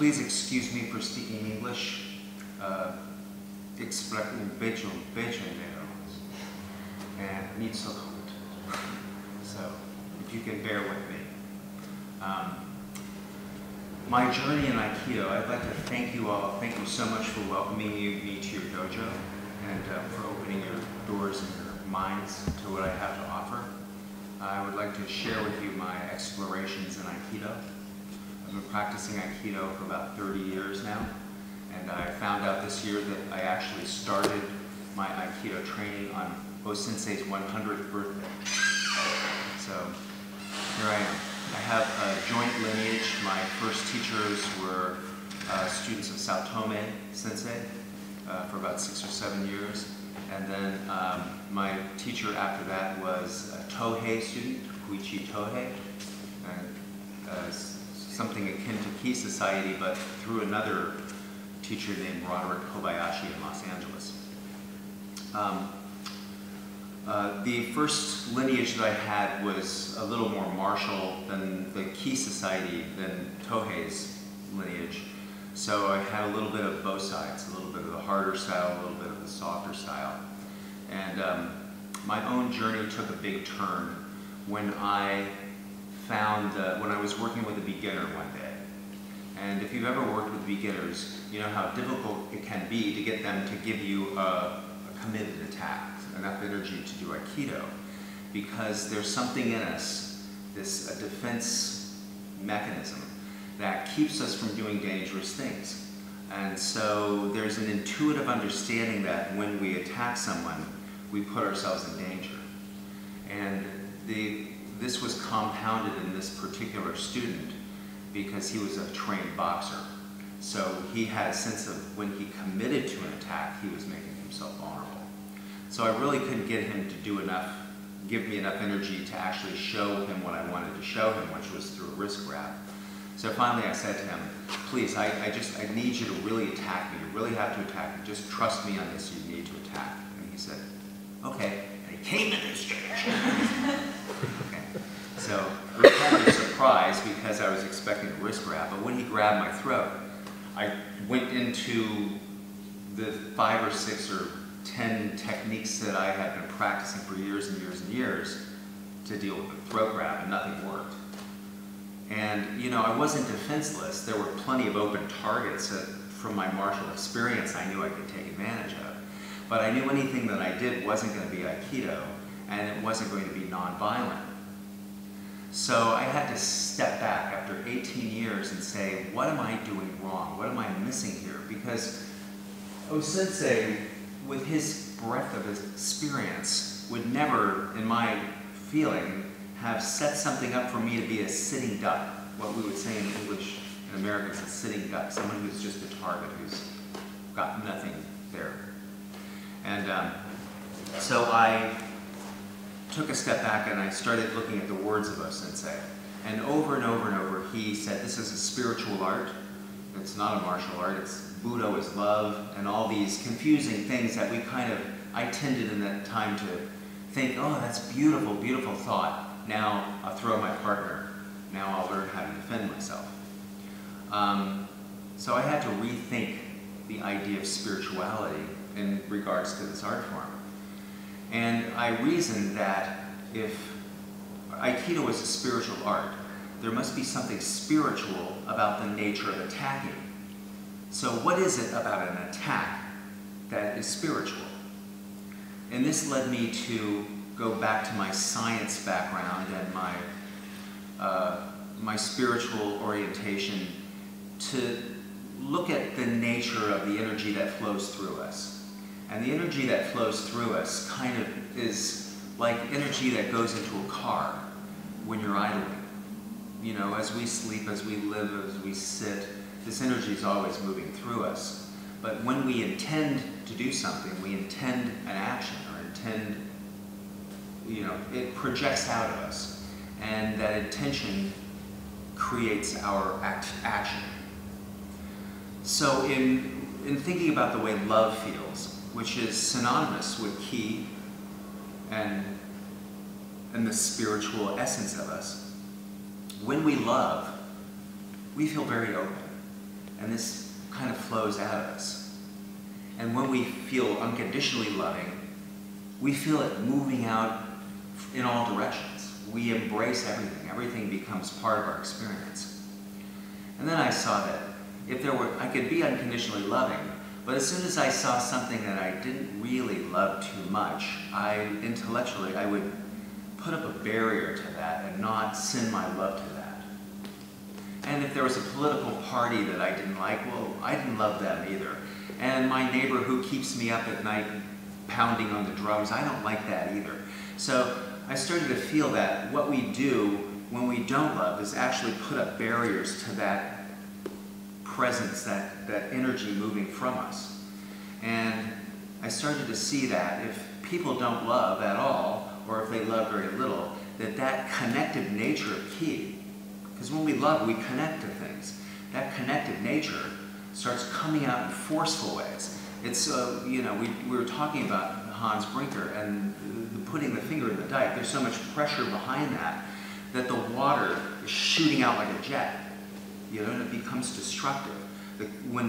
please excuse me for speaking English. And I need some food. So, if you can bear with me. My journey in Aikido, I'd like to thank you all. Thank you so much for welcoming me to your dojo and for opening your doors and your minds to what I have to offer. I would like to share with you my explorations in Aikido. I've been practicing Aikido for about 30 years now, and I found out this year that I actually started my Aikido training on O Sensei's 100th birthday. So here I am. I have a joint lineage. My first teachers were students of Saotome Sensei for about 6 or 7 years. And then my teacher after that was a Tohei student, Kuichi Tohei, and, something akin to Ki Society, but through another teacher named Roderick Kobayashi in Los Angeles. The first lineage that I had was a little more martial than the Ki Society, than Tohei's lineage. So I had a little bit of both sides, a little bit of the harder style, a little bit of the softer style. And my own journey took a big turn when I found, when I was working with a beginner one day. And if you've ever worked with beginners, you know how difficult it can be to get them to give you a committed attack, enough energy to do Aikido, because there's something in us, this defense mechanism, that keeps us from doing dangerous things. And so there's an intuitive understanding that when we attack someone, we put ourselves in danger. And this was compounded in this particular student because he was a trained boxer. So he had a sense of when he committed to an attack, he was making himself vulnerable. So I really couldn't get him to do enough, give me enough energy to actually show him what I wanted to show him, which was through a wrist grab. So finally I said to him, please, I need you to really attack me. You really have to attack me. Just trust me on this. You need to attack. And he said, okay. And he came in this direction. Okay. So we were kind of surprised because I was expecting a wrist grab. But when he grabbed my throat, I went into the 5 or 6 or 10 techniques that I had been practicing for years and years and years to deal with the throat grab, and nothing worked. And, you know, I wasn't defenseless. There were plenty of open targets that, from my martial experience, I knew I could take advantage of. But I knew anything that I did wasn't going to be Aikido, and it wasn't going to be nonviolent. So I had to step back after 18 years and say, what am I doing wrong? What am I missing here? Because O Sensei, with his breadth of his experience, would never, in my feeling, have set something up for me to be a sitting duck. What we would say in English, in America, is a sitting duck, someone who's just a target, who's got nothing there. And so I took a step back and I started looking at the words of O Sensei. And over and over and over, he said, this is a spiritual art. It's not a martial art. It's Budo is love, and all these confusing things that we kind of, I tended in that time to think, oh, that's beautiful, beautiful thought. Now I'll throw my partner. Now I'll learn how to defend myself. So I had to rethink the idea of spirituality in regards to this art form. And I reasoned that if Aikido is a spiritual art, there must be something spiritual about the nature of attacking. So what is it about an attack that is spiritual? And this led me to go back to my science background and my, my spiritual orientation to look at the nature of the energy that flows through us. And the energy that flows through us kind of is like energy that goes into a car when you're idling. You know, as we sleep, as we live, as we sit, this energy is always moving through us. But when we intend to do something, we intend an action or intend, you know, it projects out of us. And that intention creates our action. So in thinking about the way love feels, which is synonymous with Ki and the spiritual essence of us, when we love, we feel very open. and this kind of flows out of us. And when we feel unconditionally loving, we feel it moving out in all directions. We embrace everything. Everything becomes part of our experience. And then I saw that if there were, I could be unconditionally loving, but as soon as I saw something that I didn't really love too much, I would put up a barrier to that and not send my love to that. And if there was a political party that I didn't like, well, I didn't love them either. And my neighbor who keeps me up at night pounding on the drums, I don't like that either. So I started to feel that what we do when we don't love is actually put up barriers to that presence, that energy moving from us. And I started to see that if people don't love at all, or if they love very little, that connective nature of Ki, because when we love, we connect to things. That connective nature starts coming out in forceful ways. It's, we were talking about Hans Brinker and putting the finger in the dike. There's so much pressure behind that that the water is shooting out like a jet. And it becomes destructive. When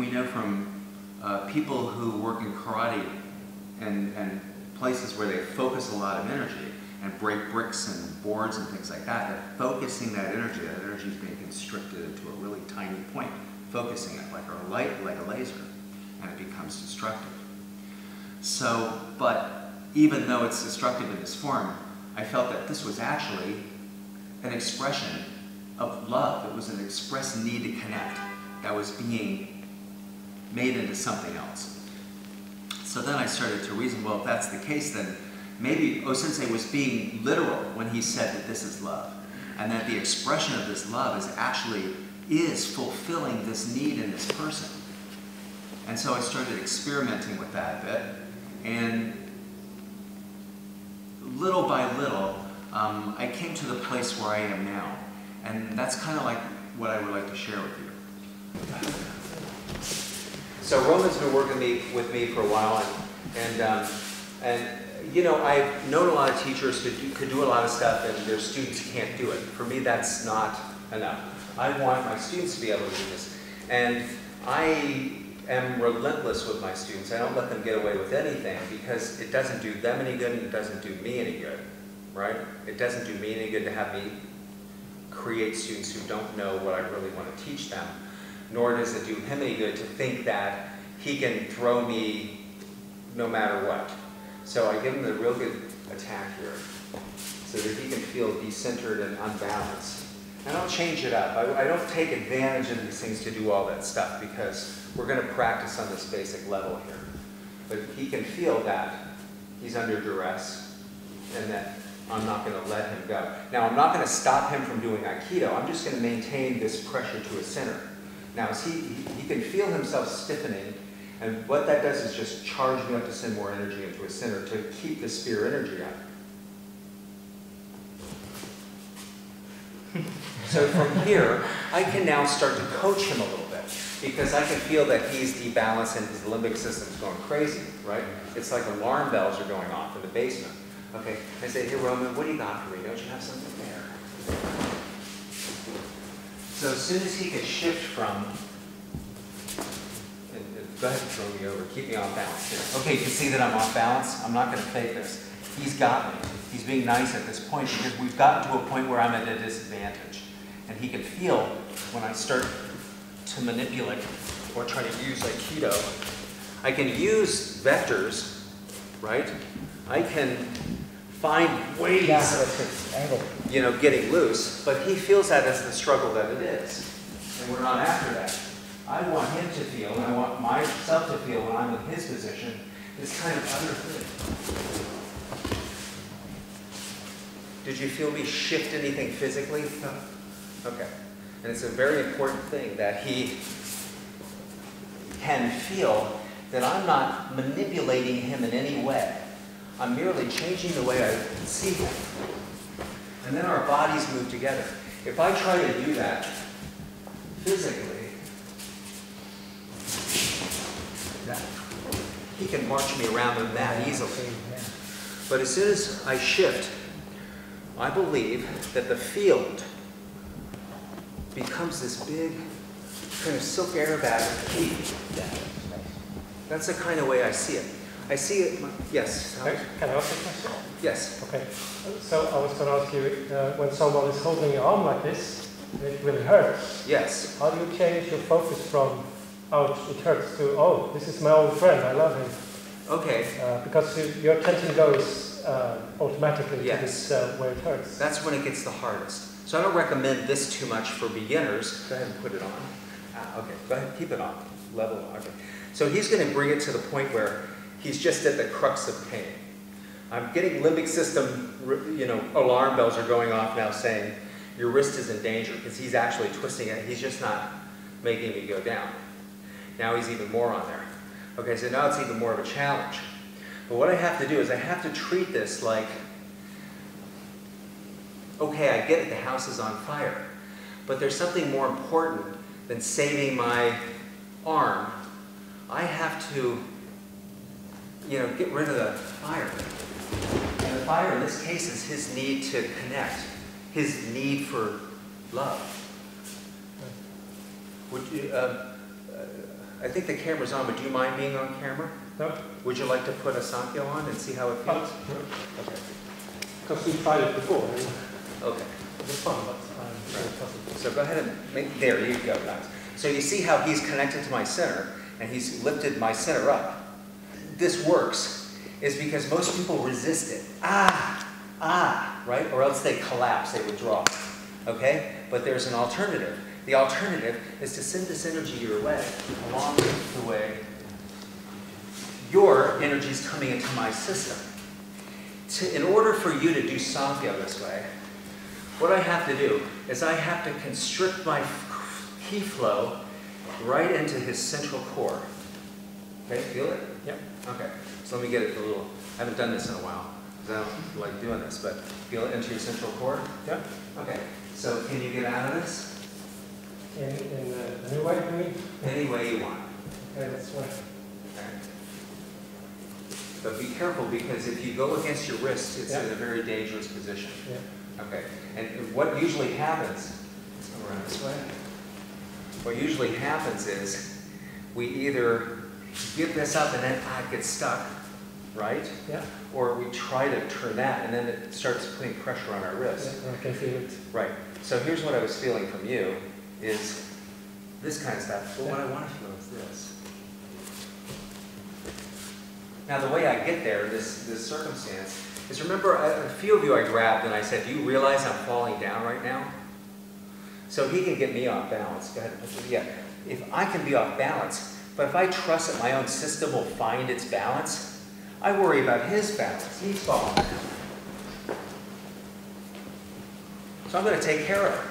we know from people who work in karate and places where they focus a lot of energy and break bricks and boards and things like that, they're focusing that energy is being constricted into a really tiny point, focusing it like a light, like a laser, and it becomes destructive. So, but even though it's destructive in this form, I felt that this was actually an expression of love. It was an expressed need to connect that was being made into something else. So then I started to reason, well, if that's the case, then maybe O Sensei was being literal when he said that this is love, and that the expression of this love is actually fulfilling this need in this person. And so I started experimenting with that a bit, and little by little, I came to the place where I am now. And that's kind of like what I would like to share with you. So Roman's been working with me for a while, and I've known a lot of teachers who could do a lot of stuff, and their students can't do it. For me, that's not enough. I want my students to be able to do this, and I am relentless with my students. I don't let them get away with anything because it doesn't do them any good and it doesn't do me any good, right? It doesn't do me any good to have me create students who don't know what I really want to teach them, nor does it do him any good to think that he can throw me no matter what. So I give him the real good attack here so that he can feel decentered and unbalanced. I don't change it up. I don't take advantage of these things to do all that stuff because we're going to practice on this basic level here. But he can feel that he's under duress and that I'm not going to let him go. Now, I'm not going to stop him from doing Aikido. I'm just going to maintain this pressure to a center. Now, as he can feel himself stiffening, and what that does is just charge me up to send more energy into a center to keep the spear energy up. So from here, I can now start to coach him a little bit because I can feel that he's debalanced and his limbic system's going crazy, right? It's like alarm bells are going off in the basement. Okay, I say, hey Roman, what do you got for me? Don't you have something there? So as soon as he can shift from, go ahead and throw me over, keep me off balance here. Okay, you can see that I'm off balance. I'm not going to fake this. He's got me. He's being nice at this point because we've gotten to a point where I'm at a disadvantage. And he can feel when I start to manipulate or try to use Aikido. I can use vectors, right? I can find ways of, getting loose, but he feels that as the struggle that it is. And we're not after that. I want him to feel, and I want myself to feel when I'm in his position, this kind of other thing. Did you feel me shift anything physically? No. Okay. And it's a very important thing that he can feel that I'm not manipulating him in any way. I'm merely changing the way I see him. And then our bodies move together. If I try to do that physically, he can march me around with that easily. But as soon as I shift, I believe that the field becomes this big kind of silk aerobat with the key. That's the kind of way I see it. I see it, yes. Can I ask a question? Yes. Okay. So I was going to ask you, when someone is holding your arm like this, it really hurts. Yes. How do you change your focus from, ouch, it hurts, to, oh, this is my old friend, I love him? Okay. Because your attention goes automatically to this where it hurts. That's when it gets the hardest. So I don't recommend this too much for beginners. Go ahead and put it on. Okay, go ahead, keep it on. Level on. Okay. So he's going to bring it to the point where he's just at the crux of pain. I'm getting limbic system, you know, alarm bells are going off now saying your wrist is in danger because he's actually twisting it. He's just not making me go down. Now he's even more on there. Okay, so now it's even more of a challenge. But what I have to do is I have to treat this like, okay, I get it, the house is on fire, but there's something more important than saving my arm. I have to, you know, get rid of the fire. And the fire in this case is his need to connect, his need for love. Would you, I think the camera's on, would you mind being on camera? No. Would you like to put a sankyo on and see how it feels? Okay. Because we tried it before. Okay. It was fun, but right. So go ahead and make, there you go, guys. So you see how he's connected to my center, and he's lifted my center up. This works is because most people resist it. Right? Or else they collapse, they withdraw, okay? But there's an alternative. The alternative is to send this energy your way, along the way your energy is coming into my system. In order for you to do sankyo this way, what I have to do is I have to constrict my ki flow right into his central core. Okay, feel it? Yep. Okay, so let me get it a little, I haven't done this in a while, because I don't like doing this, but feel it into your central core? Yep. Okay, so can you get out of this? In the new way, maybe? Any way you want. Okay, that's right. Okay. But be careful, because if you go against your wrist, it's in a very dangerous position. Yeah. Okay, and what usually happens, let's go around this way. What usually happens is we either give this up and then I get stuck, right? Yeah. Or we try to turn that and then it starts putting pressure on our wrist. Yeah, I can feel it. Right. So here's what I was feeling from you is this kind of stuff. But what I want to feel is this. Now the way I get there, this circumstance, is remember a few of you I grabbed and I said, do you realize I'm falling down right now? So he can get me off balance. Go ahead. Yeah. If I can be off balance, but if I trust that my own system will find its balance, I worry about his balance. He's falling down. So I'm going to take care of him.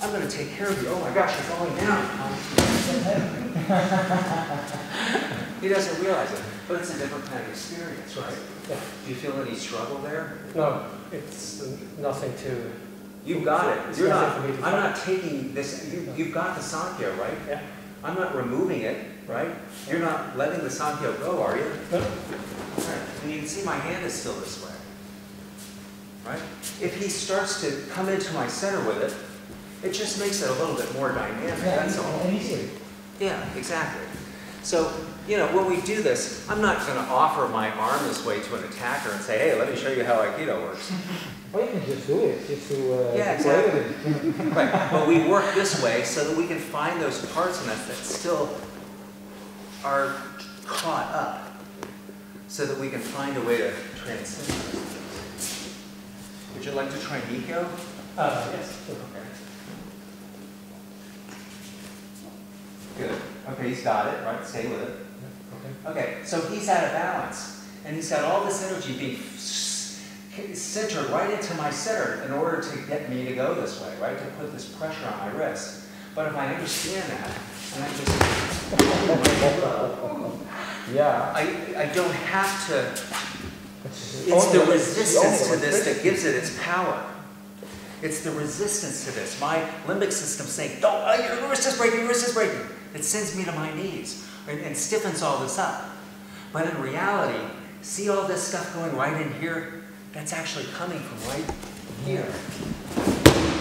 I'm going to take care of you. Oh my gosh, you're falling down. He doesn't realize it, but it's a different kind of experience, right? Yeah. Do you feel any struggle there? No, it's nothing to... You've got it. You're not, I'm not taking this... You've got the sankyo, right? Yeah. I'm not removing it, right? You're not letting the sankyo go, are you? No. Right. And you can see my hand is still this way, right? If he starts to come into my center with it, it just makes it a little bit more dynamic, that's all. Easier. Yeah, exactly. So, you know, when we do this, I'm not going to offer my arm this way to an attacker and say, hey, let me show you how Aikido works. Well, you can just do it. Just to, yeah, exactly. Right. But we work this way so that we can find those parts in us that still are caught up so that we can find a way to transcend those things. Would you like to try Nico? Yes. Okay. Good. Okay, he's got it, right? Stay with it. Okay, so he's out of balance, and he's got all this energy being centered right into my center in order to get me to go this way, right? To put this pressure on my wrist. But if I understand that, and I just... Yeah. I don't have to... It's the resistance to this that gives it its power. It's the resistance to this. My limbic system saying, don't, your wrist is breaking, your wrist is breaking. It sends me to my knees and stiffens all this up. But in reality, see all this stuff going right in here? That's actually coming from right here.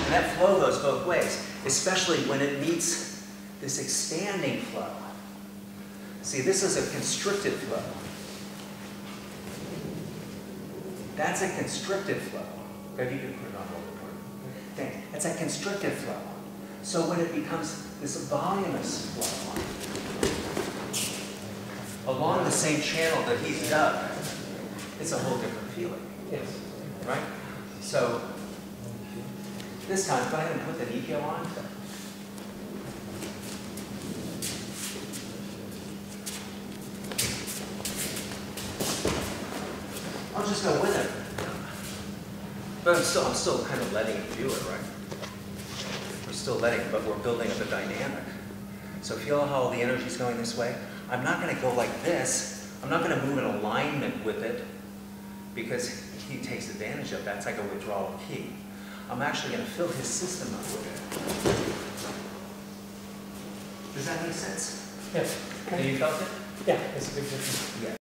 And that flow goes both ways, especially when it meets this expanding flow. See, this is a constricted flow. That's a constricted flow. Greg, you can put it on the thing. That's a constricted flow. So when it becomes this voluminous flow, along the same channel that he's dug, it's a whole different feeling. Yes. Right? So this time, go ahead and put the Nico on. I'll just go with it. But I'm still kind of letting it do it, right? We're still letting, but we're building up a dynamic. So feel how the energy's going this way. I'm not going to go like this. I'm not going to move in alignment with it, because he takes advantage of that. It's like a withdrawal of ki. I'm actually going to fill his system up with it. Does that make sense? Yes. Okay. Have you felt it? Yeah, it's a big difference. Yeah.